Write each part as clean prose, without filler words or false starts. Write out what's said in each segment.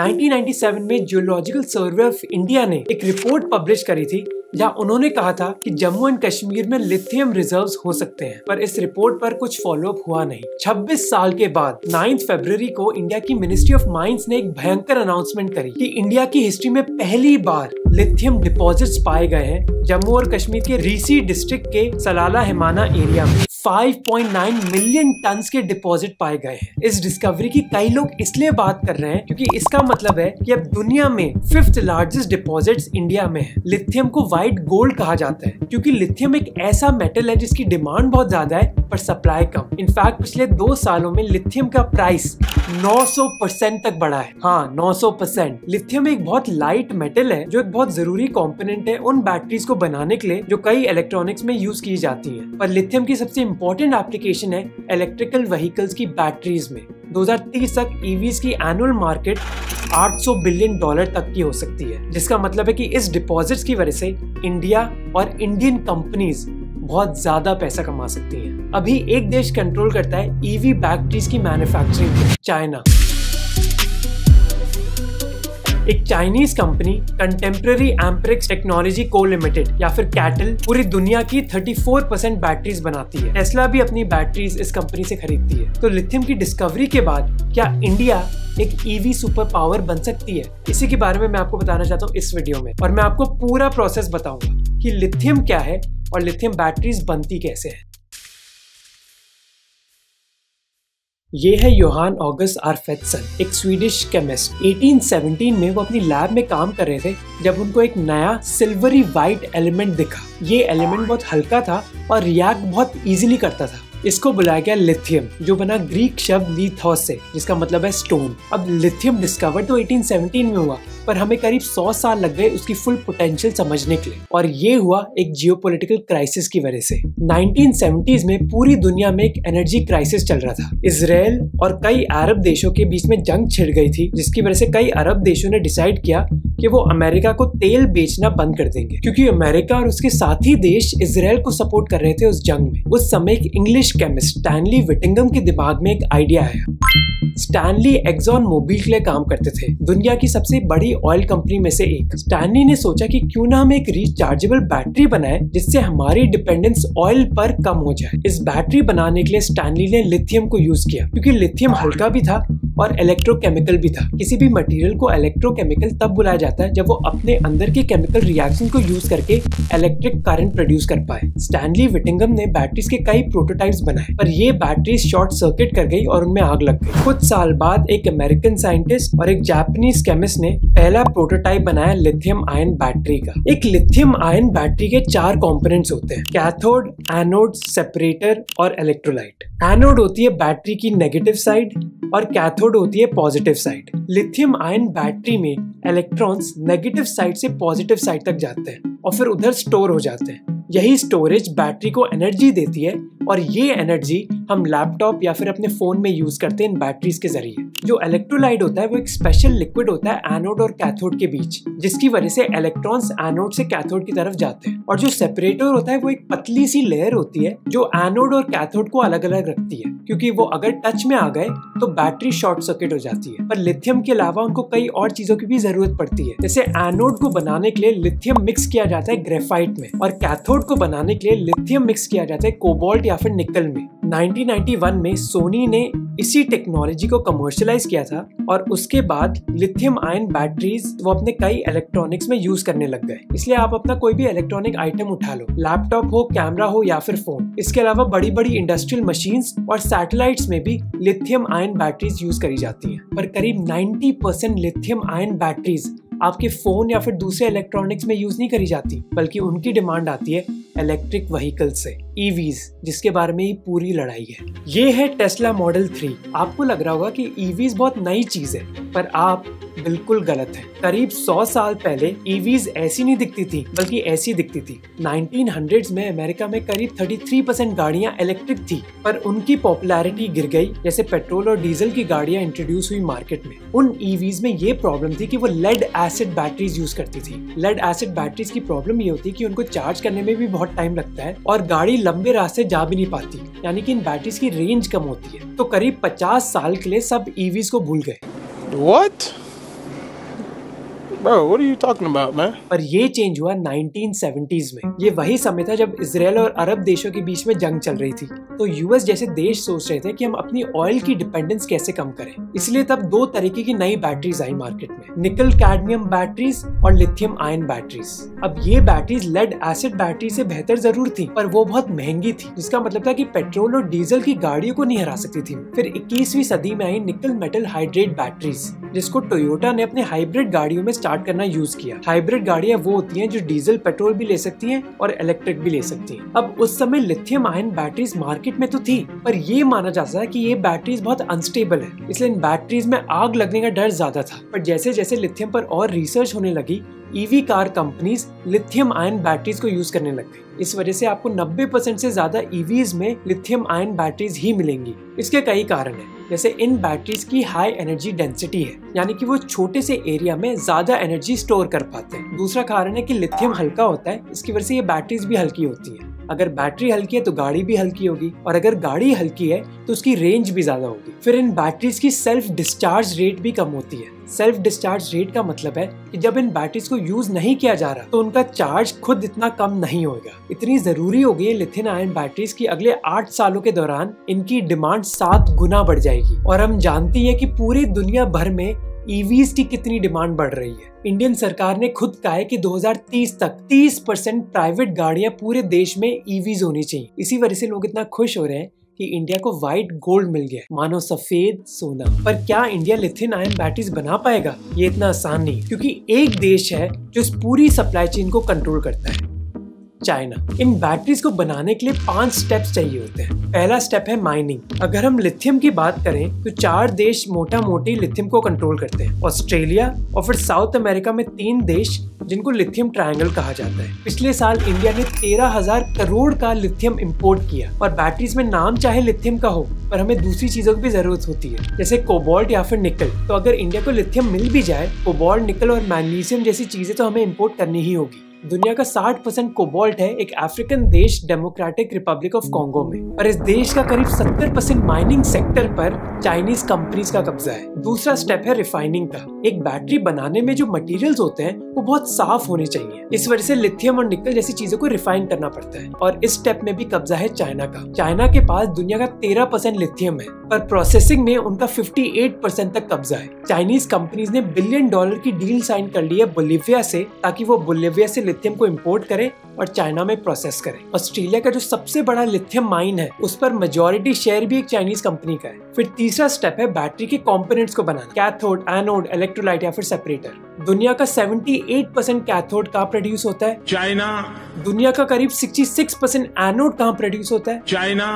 1997 में geological survey of India ने एक रिपोर्ट पब्लिश करी थी जहां उन्होंने कहा था कि जम्मू एंड कश्मीर में लिथियम रिजर्व्स हो सकते हैं, पर इस रिपोर्ट पर कुछ फॉलोअप हुआ नहीं। 26 साल के बाद 9 फरवरी को इंडिया की मिनिस्ट्री ऑफ माइंस ने एक भयंकर अनाउंसमेंट करी कि इंडिया की हिस्ट्री में पहली बार लिथियम डिपॉजिट्स पाए गए हैं जम्मू और कश्मीर के रीसी डिस्ट्रिक्ट के सलाला हिमाना एरिया में। 5.9 मिलियन टन के डिपॉजिट पाए गए हैं। इस डिस्कवरी की कई लोग इसलिए बात कर रहे हैं क्योंकि इसका मतलब है कि अब दुनिया में 5th लार्जेस्ट डिपॉजिट्स इंडिया में है। लिथियम को वाइट गोल्ड कहा जाता है क्योंकि लिथियम एक ऐसा मेटल है जिसकी डिमांड बहुत ज्यादा है पर सप्लाई कम। इनफैक्ट पिछले 2 सालों में लिथियम का प्राइस 900% तक बढ़ा है। हाँ, 900%। लिथियम एक बहुत लाइट मेटल है जो एक बहुत जरूरी कॉम्पोनेंट है उन बैटरीज को बनाने के लिए जो कई इलेक्ट्रॉनिक्स में यूज की जाती है, पर लिथियम की सबसे इम्पोर्टेंट एप्लीकेशन है इलेक्ट्रिकल व्हीकल्स की बैटरीज में। 2030 तक ईवीज की एनुअल मार्केट $800 बिलियन तक की हो सकती है, जिसका मतलब है कि इस डिपॉजिट्स की वजह से इंडिया और इंडियन कंपनीज बहुत ज्यादा पैसा कमा सकती हैं। अभी एक देश कंट्रोल करता है ईवी बैटरीज की मैन्युफैक्चरिंग, चाइना। एक Chinese company Contemporary Amperex Technology co. Limited या फिर कैटल पूरी दुनिया की 34% बैटरीज बनाती है। टेस्ला भी अपनी बैटरीज इस कंपनी से खरीदती है। तो लिथियम की डिस्कवरी के बाद क्या इंडिया एक ईवी सुपर पावर बन सकती है? इसी के बारे में मैं आपको बताना चाहता हूँ इस वीडियो में, और मैं आपको पूरा प्रोसेस बताऊंगा कि लिथियम क्या है और लिथियम बैटरीज बनती कैसे है। ये है योहान ऑगस्ट आर्फेटसन, एक स्वीडिश केमिस्ट। 1817 में वो अपनी लैब में काम कर रहे थे जब उनको एक नया सिल्वरी वाइट एलिमेंट दिखा। ये एलिमेंट बहुत हल्का था और रिएक्ट बहुत इजीली करता था। इसको बुलाया गया लिथियम, जो बना ग्रीक शब्द लीथोस से, जिसका मतलब है स्टोन। अब लिथियम डिस्कवर तो 1817 में हुआ, पर हमें करीब 100 साल लग गए उसकी फुल पोटेंशियल समझने के लिए, और ये हुआ एक जियोपॉलिटिकल क्राइसिस की वजह से। 1970s में पूरी दुनिया में एक एनर्जी क्राइसिस चल रहा था। इसराइल और कई अरब देशों के बीच में जंग छिड़ गई थी, जिसकी वजह से कई अरब देशों ने डिसाइड किया कि वो अमेरिका को तेल बेचना बंद कर देंगे, क्योंकि अमेरिका और उसके साथी देश इसराइल को सपोर्ट कर रहे थे उस जंग में। उस समय एक इंग्लिश केमिस्ट स्टैनली विटिंगम के दिमाग में एक आइडिया आया। स्टैनली एक्सॉन मोबिल के लिए काम करते थे, दुनिया की सबसे बड़ी ऑयल कंपनी में से एक। स्टैनली ने सोचा कि क्यों ना हम एक रिचार्जेबल बैटरी बनाएं जिससे हमारी डिपेंडेंस ऑयल पर कम हो जाए। इस बैटरी बनाने के लिए स्टैनली ने लिथियम को यूज किया, क्योंकि लिथियम हल्का भी था और इलेक्ट्रोकेमिकल भी था। किसी भी मटेरियल को इलेक्ट्रोकेमिकल तब बुलाया जाता है जब वो अपने अंदर के केमिकल रिएक्शन को यूज करके इलेक्ट्रिक करंट प्रोड्यूस कर पाए। स्टैनली विटिंगम ने बैटरीज के कई प्रोटोटाइप्स बनाए, पर ये बैटरीज शॉर्ट सर्किट कर गई और उनमें आग लग गई। कुछ साल बाद एक अमेरिकन साइंटिस्ट और एक जापानीज केमिस्ट ने पहला प्रोटोटाइप बनाया लिथियम आयन बैटरी का। एक लिथियम आयन बैटरी के 4 कॉम्पोनेंट्स होते हैं, कैथोड, एनोड, सेपरेटर और इलेक्ट्रोलाइट। एनोड होती है बैटरी की नेगेटिव साइड और कैथोड होती है positive side. Lithium ion battery में इलेक्ट्रॉन्स नेगेटिव साइड से पॉजिटिव साइड तक जाते हैं और फिर उधर स्टोर हो जाते हैं। यही स्टोरेज बैटरी को एनर्जी देती है और ये एनर्जी हम लैपटॉप या फिर अपने फोन में यूज करते हैं इन बैटरीज के जरिए। जो इलेक्ट्रोलाइट होता है वो एक स्पेशल लिक्विड होता है एनोड और कैथोड के बीच, जिसकी वजह से इलेक्ट्रॉन्स एनोड से कैथोड की तरफ जाते हैं। और जो सेपरेटर होता है वो एक पतली सी लेयर होती है जो एनोड और कैथोड को अलग अलग रखती है, क्योंकि वो अगर टच में आ गए तो बैटरी शॉर्ट सर्किट हो जाती है। पर लिथियम के अलावा उनको कई और चीजों की भी जरूरत पड़ती है, जैसे एनोड को बनाने के लिए लिथियम मिक्स किया जाता है ग्रेफाइट में और कैथोड को बनाने के लिए लिथियम मिक्स किया जाता है कोबाल्ट या फिर निकल में। 1991 में सोनी ने इसी टेक्नोलॉजी को कमर्शियलाइज किया था और उसके बाद लिथियम आयन बैटरीज वो अपने कई इलेक्ट्रॉनिक्स में यूज करने लग गए। इसलिए आप अपना कोई भी इलेक्ट्रॉनिक आइटम उठा लो, लैपटॉप हो, कैमरा हो या फिर फोन। इसके अलावा बड़ी बड़ी इंडस्ट्रियल मशीन्स और सैटेलाइट्स में भी लिथियम आयन बैटरीज यूज करी जाती हैं। पर करीब 90% लिथियम आयन बैटरीज आपके फोन या फिर दूसरे इलेक्ट्रॉनिक्स में यूज नहीं करी जाती, बल्कि उनकी डिमांड आती है इलेक्ट्रिक व्हीकल से, ईवीज, जिसके बारे में ही पूरी लड़ाई है। ये है टेस्ला मॉडल 3। आपको लग रहा होगा कि ईवीज बहुत नई चीज है, पर आप बिल्कुल गलत है। करीब 100 साल पहले ईवीज ऐसी नहीं दिखती थी, बल्कि ऐसी दिखती थी। 1900s में अमेरिका में करीब 33% गाड़ियां इलेक्ट्रिक थी, पर उनकी पॉपुलैरिटी गिर गई जैसे पेट्रोल और डीजल की गाड़ियां इंट्रोड्यूस हुई मार्केट में। उन ईवीज में ये प्रॉब्लम थी कि वो लेड एसिड बैटरीज यूज करती थी। लेड एसिड बैटरीज की प्रॉब्लम ये होती कि उनको चार्ज करने में भी बहुत टाइम लगता है और गाड़ी लंबे रास्ते जा भी नहीं पाती, यानी कि इन बैटरीज की रेंज कम होती है। तो करीब 50 साल के लिए सब ईवीज को भूल गए। What? Bro, what are you talking about, man? पर ये चेंज हुआ 1970s में। ये वही समय था जब इजराइल और अरब देशों के बीच में जंग चल रही थी, तो यूएस जैसे देश सोच रहे थे कि हम अपनी ऑयल की डिपेंडेंस कैसे कम करें। इसलिए तब दो तरीके की नई बैटरीज आई मार्केट में, निकल कैडमियम बैटरीज और लिथियम आयन बैटरीज। अब ये बैटरीज लेड एसिड बैटरी से बेहतर जरूर थी, पर वो बहुत महंगी थी, जिसका मतलब था कि पेट्रोल और डीजल की गाड़ियों को नहीं हरा सकती थी। फिर 21वीं सदी में आई निकल मेटल हाइड्रेट बैटरीज, जिसको टोयोटा ने अपने हाइब्रिड गाड़ियों में स्टार्ट करना यूज किया। हाइब्रिड गाड़ियां वो होती हैं जो डीजल पेट्रोल भी ले सकती हैं और इलेक्ट्रिक भी ले सकती हैं। अब उस समय लिथियम आयन बैटरीज मार्केट में तो थी, पर ये माना जाता है कि ये बैटरीज बहुत अनस्टेबल है, इसलिए इन बैटरीज में आग लगने का डर ज्यादा था। पर जैसे जैसे लिथियम पर और रिसर्च होने लगी, EV car companies lithium ion batteries को यूज करने लग गई। इस वजह से आपको 90% से ज्यादा ईवीज में लिथियम आयन बैटरीज ही मिलेंगी। इसके कई कारण हैं, जैसे इन बैटरीज की हाई एनर्जी डेंसिटी है, यानी कि वो छोटे से एरिया में ज्यादा एनर्जी स्टोर कर पाते हैं। दूसरा कारण है कि लिथियम हल्का होता है, इसकी वजह से ये बैटरीज भी हल्की होती हैं। अगर बैटरी हल्की है तो गाड़ी भी हल्की होगी, और अगर गाड़ी हल्की है तो उसकी रेंज भी ज्यादा होगी। फिर इन बैटरीज की सेल्फ डिस्चार्ज रेट भी कम होती है। सेल्फ डिस्चार्ज रेट का मतलब है कि जब इन बैटरीज को यूज नहीं किया जा रहा तो उनका चार्ज खुद इतना कम नहीं होगा। इतनी जरूरी हो गई है लिथियम आयन बैटरीज की अगले 8 सालों के दौरान इनकी डिमांड 7 गुना बढ़ जाएगी। और हम जानती है कि पूरी दुनिया भर में ईवीज की कितनी डिमांड बढ़ रही है। इंडियन सरकार ने खुद कहा है कि 2030 तक 30% प्राइवेट गाड़ियां पूरे देश में ईवीज होनी चाहिए। इसी वजह से लोग इतना खुश हो रहे हैं कि इंडिया को व्हाइट गोल्ड मिल गया, मानो सफेद सोना। पर क्या इंडिया लिथियम आयन बैटरीज बना पाएगा? ये इतना आसान नहीं, क्योंकि एक देश है जो इस पूरी सप्लाई चेन को कंट्रोल करता है, चाइना। इन बैटरीज को बनाने के लिए 5 स्टेप्स चाहिए होते हैं। पहला स्टेप है माइनिंग। अगर हम लिथियम की बात करें तो 4 देश मोटा मोटी लिथियम को कंट्रोल करते हैं, ऑस्ट्रेलिया और फिर साउथ अमेरिका में 3 देश जिनको लिथियम ट्रायंगल कहा जाता है। पिछले साल इंडिया ने 13,000 करोड़ का लिथियम इम्पोर्ट किया, और बैटरीज में नाम चाहे लिथियम का हो, पर हमें दूसरी चीजों की भी जरूरत होती है, जैसे कोबाल्ट या फिर निकल। तो अगर इंडिया को लिथियम मिल भी जाए, कोबाल्ट, निकल और मैग्नीशियम जैसी चीजें तो हमें इम्पोर्ट करनी ही होगी। दुनिया का 60% कोबाल्ट है एक अफ्रीकन देश डेमोक्रेटिक रिपब्लिक ऑफ कोंगो में, और इस देश का करीब 70% माइनिंग सेक्टर पर चाइनीज कंपनीज का कब्जा है। दूसरा स्टेप है रिफाइनिंग का। एक बैटरी बनाने में जो मटेरियल्स होते हैं वो बहुत साफ होने चाहिए, इस वजह से लिथियम और निकल जैसी चीजों को रिफाइन करना पड़ता है, और इस स्टेप में भी कब्जा है चाइना का। चाइना के पास दुनिया का 13% लिथियम है, पर प्रोसेसिंग में उनका 58% तक कब्जा है। चाइनीज कंपनीज ने $1 बिलियन की डील साइन कर ली है बोलिविया से, ताकि वो बोलिविया से लिथियम को इम्पोर्ट करे और चाइना में प्रोसेस करे। ऑस्ट्रेलिया का जो सबसे बड़ा लिथियम माइन है, उस पर मेजोरिटी शेयर भी एक चाइनीज कंपनी का है। फिर तीसरा स्टेप है बैटरी के कंपोनेंट्स को बनाना, कैथोड, एनोड, इलेक्ट्रोलाइट या फिर सेपरेटर। दुनिया का 78% कैथोड कहाँ प्रोड्यूस होता है? चाइना। दुनिया का करीब 66% एनोड कहाँ प्रोड्यूस होता है? चाइना।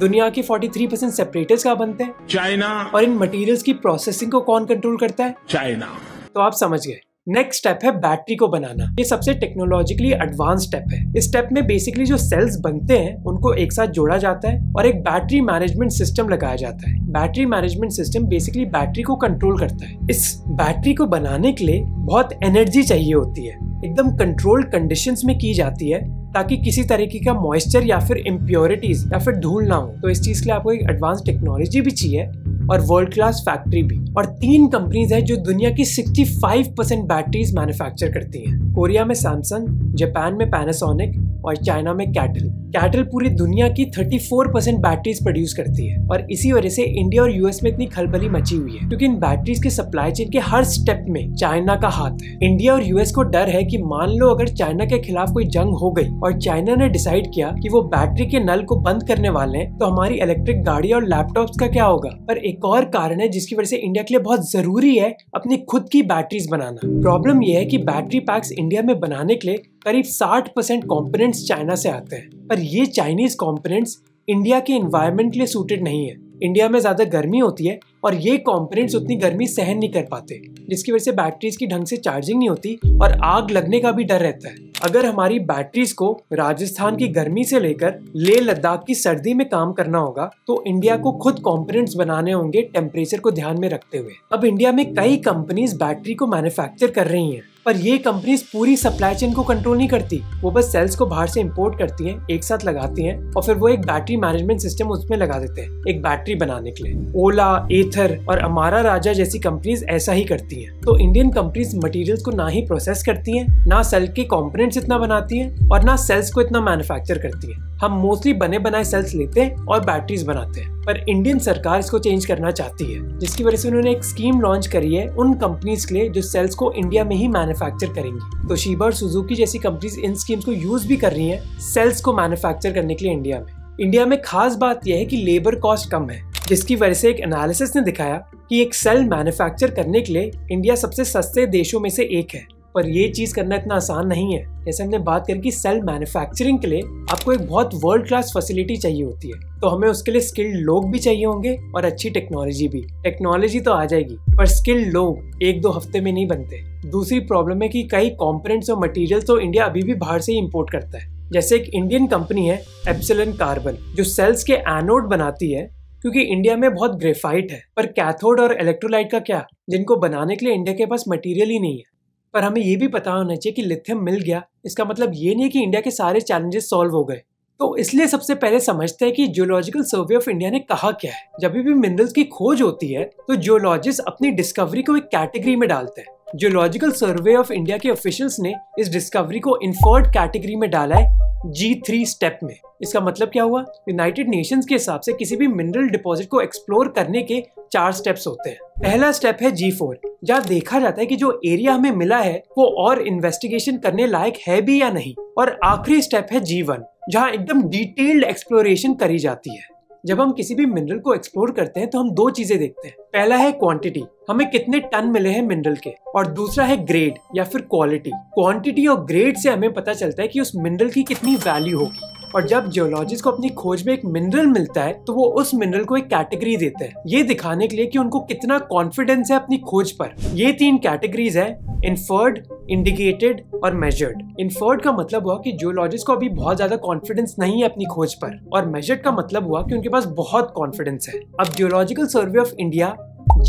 दुनिया के 43% सेपरेटर्स कहाँ बनते हैं? चाइना। और इन मटेरियल्स की प्रोसेसिंग को कौन कंट्रोल करता है? चाइना। तो आप समझ गए। नेक्स्ट स्टेप है बैटरी को बनाना। ये सबसे टेक्नोलॉजिकली एडवांस स्टेप है। इस स्टेप में बेसिकली जो सेल्स बनते हैं उनको एक साथ जोड़ा जाता है और एक बैटरी मैनेजमेंट सिस्टम लगाया जाता है। Battery management system basically battery को कंट्रोल करता है। इस बैटरी को बनाने के लिए बहुत एनर्जी चाहिए होती है, एकदम कंट्रोल्ड कंडीशंस में की जाती है, ताकि किसी तरीके का मॉइस्चर या फिर इम्प्योरिटीज या फिर धूल ना हो। तो इस चीज के लिए आपको एक एडवांस टेक्नोलॉजी भी चाहिए और वर्ल्ड क्लास फैक्ट्री भी। और 3 कंपनीज हैं जो दुनिया की 65% बैटरीज मैन्युफैक्चर करती हैं। कोरिया में सैमसंग, जापान में पैनासोनिक और चाइना में कैटल। कैटल पूरी दुनिया की 34% बैटरीज प्रोड्यूस करती है, और इसी वजह से इंडिया और यूएस में इतनी खलबली मची हुई है, क्योंकि इन बैटरीज के सप्लाई चेन के हर स्टेप में चाइना का हाथ है। इंडिया और यूएस को डर है कि मान लो अगर चाइना के खिलाफ कोई जंग हो गई और चाइना ने डिसाइड किया कि वो बैटरी के नल को बंद करने वाले हैं, तो हमारी इलेक्ट्रिक गाड़ी और लैपटॉप्स का क्या होगा। पर एक और कारण है जिसकी वजह से इंडिया के लिए बहुत जरूरी है अपनी खुद की बैटरीज बनाना। प्रॉब्लम यह है कि बैटरी पैक्स इंडिया में बनाने के लिए करीब 60% कंपोनेंट्स चाइना से आते हैं, पर ये चाइनीज कंपोनेंट्स इंडिया के एनवायरनमेंट के लिए सूटेड नहीं है। इंडिया में ज़्यादा गर्मी होती है और ये कंपोनेंट्स उतनी गर्मी सहन नहीं कर पाते, जिसकी वजह से बैटरीज की ढंग से चार्जिंग नहीं होती और आग लगने का भी डर रहता है। अगर हमारी बैटरीज को राजस्थान की गर्मी से लेकर लेह लद्दाख की सर्दी में काम करना होगा, तो इंडिया को खुद कंपोनेंट्स बनाने होंगे टेम्परेचर को ध्यान में रखते हुए। अब इंडिया में कई कंपनीज बैटरी को मैन्युफैक्चर कर रही हैं, पर ये कंपनीज पूरी सप्लाई चेन को कंट्रोल नहीं करती, वो बस सेल्स को बाहर से इंपोर्ट करती हैं, एक साथ लगाती हैं और फिर वो एक बैटरी मैनेजमेंट सिस्टम उसमें लगा देते हैं एक बैटरी बनाने के लिए। ओला, एथर और अमारा राजा जैसी कंपनीज ऐसा ही करती हैं। तो इंडियन कंपनीज मटेरियल्स को ना ही प्रोसेस करती हैं, ना सेल के कॉम्पोनेंट्स इतना बनाती हैं और ना सेल्स को इतना मैन्युफैक्चर करती हैं। हम मोस्टली बने बनाए सेल्स लेते हैं और बैटरीज बनाते हैं। पर इंडियन सरकार इसको चेंज करना चाहती है, जिसकी वजह से उन्होंने एक स्कीम लॉन्च करी है उन कंपनीज के लिए जो सेल्स को इंडिया में ही मैन्युफैक्चर करेंगी। तो शीबा और सुजुकी जैसी कंपनीज इन स्कीम्स को यूज भी कर रही हैं सेल्स को मैन्युफैक्चर करने के लिए इंडिया में। इंडिया में खास बात यह है कि लेबर कॉस्ट कम है, जिसकी वजह से एक एनालिसिस ने दिखाया कि एक सेल मैन्युफैक्चर करने के लिए इंडिया सबसे सस्ते देशों में से एक है। पर ये चीज करना इतना आसान नहीं है। जैसे हमने बात करी कि सेल मैन्युफैक्चरिंग के लिए आपको एक बहुत वर्ल्ड क्लास फैसिलिटी चाहिए होती है, तो हमें उसके लिए स्किल्ड लोग भी चाहिए होंगे और अच्छी टेक्नोलॉजी भी। टेक्नोलॉजी तो आ जाएगी, पर स्किल्ड लोग एक दो हफ्ते में नहीं बनते। दूसरी प्रॉब्लम है कि कई कॉम्पोनेंट्स और मटेरियल्स तो इंडिया अभी भी बाहर से ही इम्पोर्ट करता है। जैसे एक इंडियन कंपनी है एप्सिलन कार्बन, जो सेल्स के एनोड बनाती है, क्योंकि इंडिया में बहुत ग्रेफाइट है। पर कैथोड और इलेक्ट्रोलाइट का क्या, जिनको बनाने के लिए इंडिया के पास मटेरियल ही नहीं है। पर हमें ये भी पता होना चाहिए कि लिथियम मिल गया, इसका मतलब ये नहीं कि इंडिया के सारे चैलेंजेस सॉल्व हो गए। तो इसलिए सबसे पहले समझते हैं कि जियोलॉजिकल सर्वे ऑफ इंडिया ने कहा क्या है। जब भी मिनरल्स की खोज होती है तो जियोलॉजिस्ट अपनी डिस्कवरी को एक कैटेगरी में डालते हैं। जियोलॉजिकल सर्वे ऑफ इंडिया के ऑफिशियल्स ने इस डिस्कवरी को इन्फर्ड कैटेगरी में डाला है G3 स्टेप में। इसका मतलब क्या हुआ, यूनाइटेड नेशंस के हिसाब से किसी भी मिनरल डिपॉजिट को एक्सप्लोर करने के 4 स्टेप्स होते हैं। पहला स्टेप है G4, जहाँ देखा जाता है कि जो एरिया हमें मिला है वो और इन्वेस्टिगेशन करने लायक है भी या नहीं। और आखिरी स्टेप है G1, जहाँ एकदम डिटेल्ड एक्सप्लोरेशन करी जाती है। जब हम किसी भी मिनरल को एक्सप्लोर करते हैं तो हम 2 चीजें देखते हैं। पहला है क्वांटिटी, हमें कितने टन मिले हैं मिनरल के, और दूसरा है ग्रेड या फिर क्वालिटी। क्वांटिटी और ग्रेड से हमें पता चलता है कि उस मिनरल की कितनी वैल्यू होगी। और जब जियोलॉजिस्ट को अपनी खोज में एक मिनरल मिलता है तो वो उस मिनरल को एक कैटेगरी देते हैं, ये दिखाने के लिए कि उनको कितना कॉन्फिडेंस है अपनी खोज पर। ये 3 कैटेगरीज हैं, इन्फर्ड, इंडिकेटेड और मेजर्ड। इन्फर्ड का मतलब हुआ कि जियोलॉजिस्ट को अभी बहुत ज्यादा कॉन्फिडेंस नहीं है अपनी खोज पर, और मेजर्ड का मतलब हुआ कि उनके पास बहुत कॉन्फिडेंस है। अब geological survey of India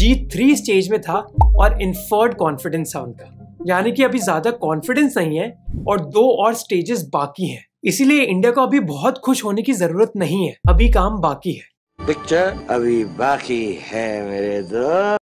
G3 stage में था और इन्फर्ड कॉन्फिडेंस था उनका, यानी कि अभी ज्यादा कॉन्फिडेंस नहीं है और 2 और स्टेजेस बाकी हैं। इसीलिए इंडिया को अभी बहुत खुश होने की जरूरत नहीं है, अभी काम बाकी है। पिक्चर अभी बाकी है मेरे दोस्त।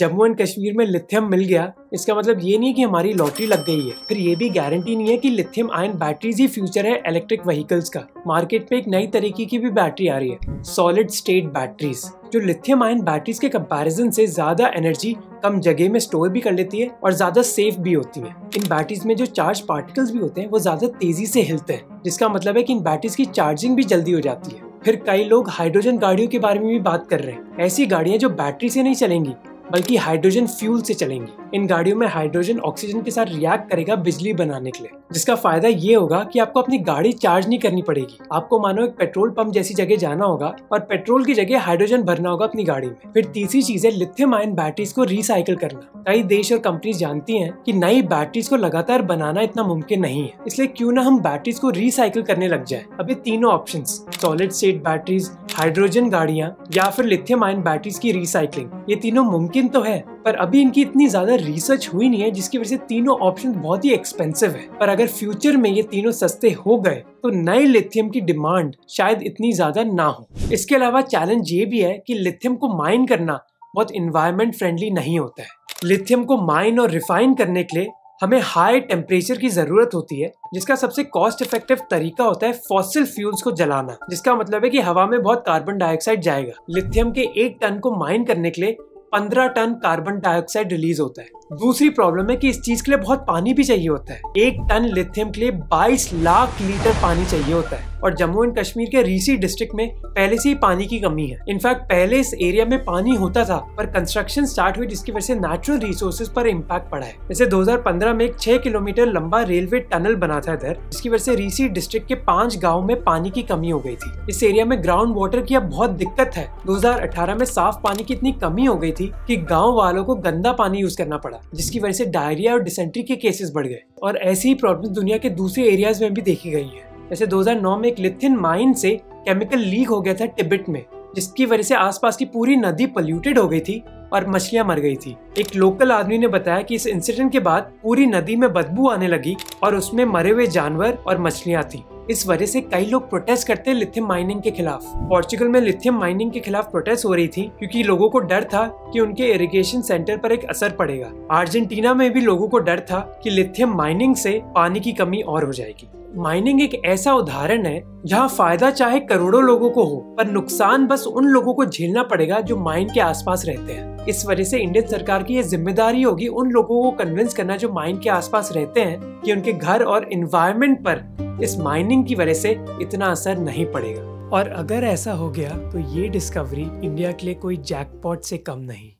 जम्मू एंड कश्मीर में लिथियम मिल गया, इसका मतलब ये नहीं है कि हमारी लॉटरी लग गई है। फिर ये भी गारंटी नहीं है कि लिथियम आयन बैटरीज ही फ्यूचर है इलेक्ट्रिक व्हीकल्स का। मार्केट पे एक नई तरीके की भी बैटरी आ रही है, सॉलिड स्टेट बैटरीज, जो लिथियम आयन बैटरीज के कंपैरिजन से ज्यादा एनर्जी कम जगह में स्टोर भी कर लेती है और ज्यादा सेफ भी होती है। इन बैटरीज में जो चार्ज पार्टिकल्स भी होते हैं वो ज्यादा तेजी से हिलते हैं, जिसका मतलब है कि इन बैटरीज की चार्जिंग भी जल्दी हो जाती है। फिर कई लोग हाइड्रोजन गाड़ियों के बारे में भी बात कर रहे हैं, ऐसी गाड़ियां जो बैटरी से नहीं चलेंगी बल्कि हाइड्रोजन फ्यूल से चलेंगी। इन गाड़ियों में हाइड्रोजन ऑक्सीजन के साथ रिएक्ट करेगा बिजली बनाने के लिए, जिसका फायदा ये होगा कि आपको अपनी गाड़ी चार्ज नहीं करनी पड़ेगी। आपको मानो एक पेट्रोल पंप जैसी जगह जाना होगा और पेट्रोल की जगह हाइड्रोजन भरना होगा अपनी गाड़ी में। फिर तीसरी चीज है लिथियम आयन बैटरीज को रिसाइकिल करना। कई देश और कंपनी जानती है कि नई बैटरीज को लगातार बनाना इतना मुमकिन नहीं है, इसलिए क्यों ना हम बैटरीज को रिसाइकिल करने लग जाए। अभी 3 options, solid state batteries, hydrogen गाड़ियां या फिर लिथियम आयन बैटरीज की रिसाइकिलिंग, ये तीनों मुमकिन तो है, पर अभी इनकी इतनी ज्यादा रिसर्च हुई नहीं है, जिसकी वजह से तीनों ऑप्शन बहुत ही एक्सपेंसिव है। पर अगर फ्यूचर में ये तीनों सस्ते हो गए तो नए लिथियम की डिमांड शायद इतनी ज्यादा ना हो। इसके अलावा चैलेंज ये भी है कि लिथियम को माइन करना बहुत एनवायरमेंट फ्रेंडली नहीं होता है। लिथियम को माइन और रिफाइन करने के लिए हमें हाई टेम्परेचर की जरूरत होती है, जिसका सबसे कॉस्ट इफेक्टिव तरीका होता है फॉसिल फ्यूल्स को जलाना, जिसका मतलब है कि हवा में बहुत कार्बन डाइऑक्साइड जाएगा। लिथियम के 1 टन को माइन करने के लिए 15 टन कार्बन डाइऑक्साइड रिलीज होता है। दूसरी प्रॉब्लम है कि इस चीज के लिए बहुत पानी भी चाहिए होता है। 1 टन लिथियम के लिए 22 लाख लीटर पानी चाहिए होता है, और जम्मू एंड कश्मीर के रीसी डिस्ट्रिक्ट में पहले से ही पानी की कमी है। इनफैक्ट पहले इस एरिया में पानी होता था, पर कंस्ट्रक्शन स्टार्ट हुई, जिसकी वजह से नेचुरल रिसोर्सेज पर इम्पैक्ट पड़ा है। जैसे 2015 में एक 6 किलोमीटर लंबा रेलवे टनल बना था इधर, जिसकी वजह से रीसी डिस्ट्रिक्ट के 5 गाँव में पानी की कमी हो गई थी। इस एरिया में ग्राउंड वाटर की अब बहुत दिक्कत है। 2018 में साफ पानी की इतनी कमी हो गई थी कि गाँव वालों को गंदा पानी यूज करना पड़ा, जिसकी वजह से डायरिया और डिसेंट्री के केसेस बढ़ गए। और ऐसी ही प्रॉब्लम दुनिया के दूसरे एरियाज में भी देखी गई है। जैसे 2009 में एक लिथियम माइन से केमिकल लीक हो गया था तिब्बत में, जिसकी वजह से आसपास की पूरी नदी पोल्यूटेड हो गई थी और मछलियां मर गई थी। एक लोकल आदमी ने बताया कि इस इंसिडेंट के बाद पूरी नदी में बदबू आने लगी और उसमें मरे हुए जानवर और मछलियां थी। इस वजह से कई लोग प्रोटेस्ट करते हैं लिथियम माइनिंग के खिलाफ। पोर्चुगल में लिथियम माइनिंग के खिलाफ प्रोटेस्ट हो रही थी क्योंकि लोगों को डर था कि उनके इरिगेशन सेंटर पर एक असर पड़ेगा। अर्जेंटीना में भी लोगों को डर था कि लिथियम माइनिंग से पानी की कमी और हो जाएगी। माइनिंग एक ऐसा उदाहरण है जहाँ फायदा चाहे करोड़ों लोगों को हो, पर नुकसान बस उन लोगों को झेलना पड़ेगा जो माइन के आसपास रहते हैं। इस वजह से इंडियन सरकार की ये जिम्मेदारी होगी उन लोगों को कन्विंस करना जो माइन के आसपास रहते हैं कि उनके घर और एनवायरनमेंट पर इस माइनिंग की वजह से इतना असर नहीं पड़ेगा। और अगर ऐसा हो गया तो ये डिस्कवरी इंडिया के लिए कोई जैकपॉट से कम नहीं।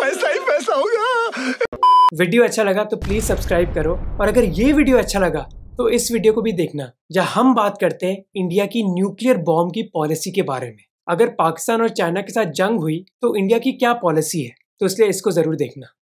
पैसा ही पैसा होगा। वीडियो अच्छा लगा तो प्लीज सब्सक्राइब करो, और अगर ये वीडियो अच्छा लगा तो इस वीडियो को भी देखना जहां हम बात करते हैं इंडिया की न्यूक्लियर बॉम्ब की पॉलिसी के बारे में। अगर पाकिस्तान और चाइना के साथ जंग हुई तो इंडिया की क्या पॉलिसी है, तो इसलिए इसको जरूर देखना।